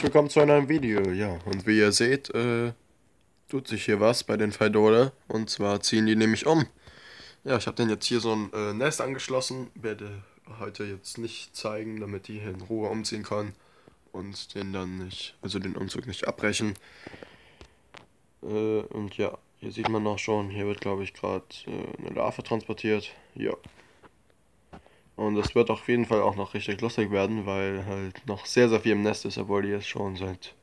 herzlich willkommen zu einem neuen Video. Ja, und wie ihr seht, tut sich hier was bei den Pheidole. Und zwar ziehen die nämlich um. Ja, ich habe denen jetzt hier so ein Nest angeschlossen. Werde heute jetzt nicht zeigen, damit die hier in Ruhe umziehen können. Und den dann nicht, also den Umzug nicht abbrechen. Und ja, hier sieht man noch schon, hier wird glaube ich gerade eine Larve transportiert. Ja. Und das wird auf jeden Fall auch noch richtig lustig werden, weil halt noch sehr, sehr viel im Nest ist, obwohl die jetzt schon seit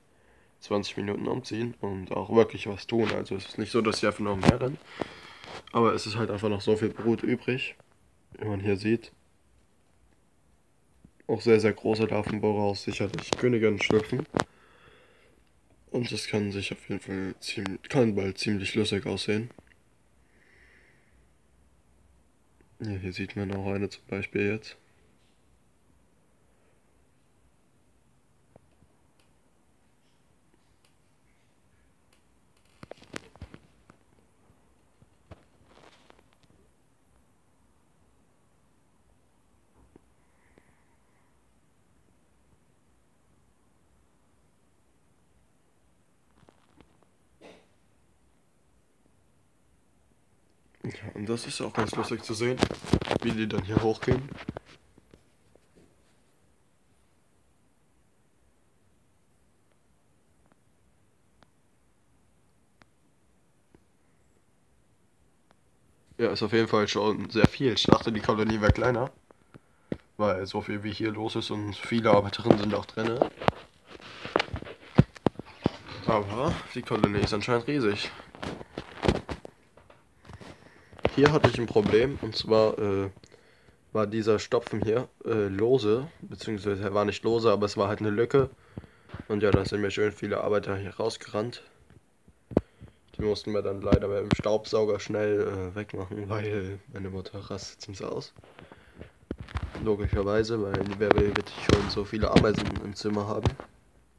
20 Minuten umziehen und auch wirklich was tun. Also es ist nicht so, dass sie einfach nur umherrennen, aber es ist halt einfach noch so viel Brut übrig, wie man hier sieht. Auch sehr, sehr große Larven, woraus sicherlich Königinnen schlüpfen. Und das kann sich auf jeden Fall ziemlich lustig aussehen. Ja, hier sieht man auch eine zum Beispiel jetzt. Ja, und das ist auch ganz lustig zu sehen, wie die dann hier hochgehen. Ja, ist auf jeden Fall schon sehr viel. Ich dachte, die Kolonie wäre kleiner, weil so viel wie hier los ist und viele Arbeiterinnen sind auch drin. Aber die Kolonie ist anscheinend riesig. Hier hatte ich ein Problem, und zwar war dieser Stopfen hier lose, beziehungsweise er war nicht lose, aber es war halt eine Lücke. Und ja, da sind mir schön viele Arbeiter hier rausgerannt. Die mussten wir dann leider mit dem Staubsauger schnell wegmachen, weil meine Mutter rastet ziemlich aus. Logischerweise, weil wer will schon so viele Ameisen im Zimmer haben.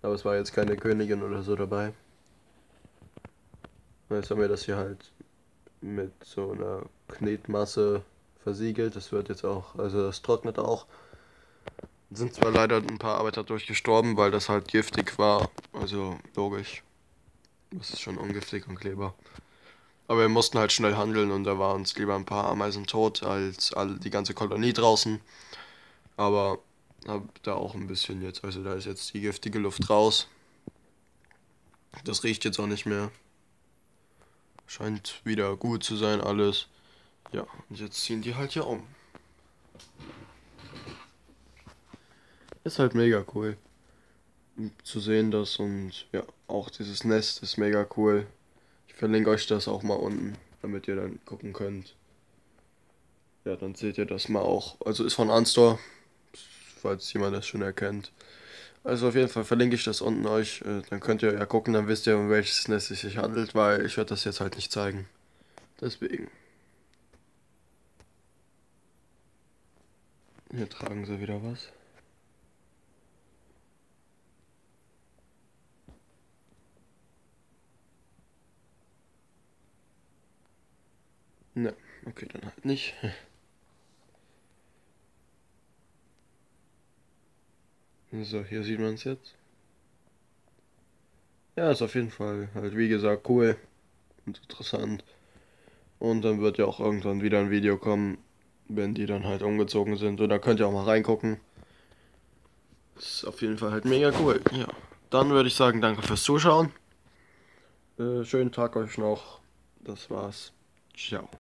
Aber es war jetzt keine Königin oder so dabei. Und jetzt haben wir das hier halt mit so einer Knetmasse versiegelt. Das wird jetzt auch, also das trocknet auch. Sind zwar leider ein paar Arbeiter durchgestorben, weil das halt giftig war. Also logisch. Das ist schon ungiftig und Kleber. Aber wir mussten halt schnell handeln und da waren uns lieber ein paar Ameisen tot als die ganze Kolonie draußen. Aber hab da auch ein bisschen jetzt, also da ist jetzt die giftige Luft raus. Das riecht jetzt auch nicht mehr. Scheint wieder gut zu sein alles. Ja, und jetzt ziehen die halt hier um. Ist halt mega cool zu sehen das, und ja, auch dieses Nest ist mega cool. Ich verlinke euch das auch mal unten, damit ihr dann gucken könnt. Ja, dann seht ihr das mal auch. Also ist von Antstore, falls jemand das schon erkennt. Also auf jeden Fall verlinke ich das unten euch, dann könnt ihr ja gucken, dann wisst ihr, um welches Nest es sich handelt, weil ich werde das jetzt halt nicht zeigen. Deswegen. Hier tragen sie wieder was. Ne, okay, dann halt nicht. So, hier sieht man es jetzt. Ja, ist auf jeden Fall halt wie gesagt cool und interessant. Und dann wird ja auch irgendwann wieder ein Video kommen, wenn die dann halt umgezogen sind. Und da könnt ihr auch mal reingucken. Ist auf jeden Fall halt mega cool. Ja, dann würde ich sagen, danke fürs Zuschauen. Schönen Tag euch noch. Das war's. Ciao.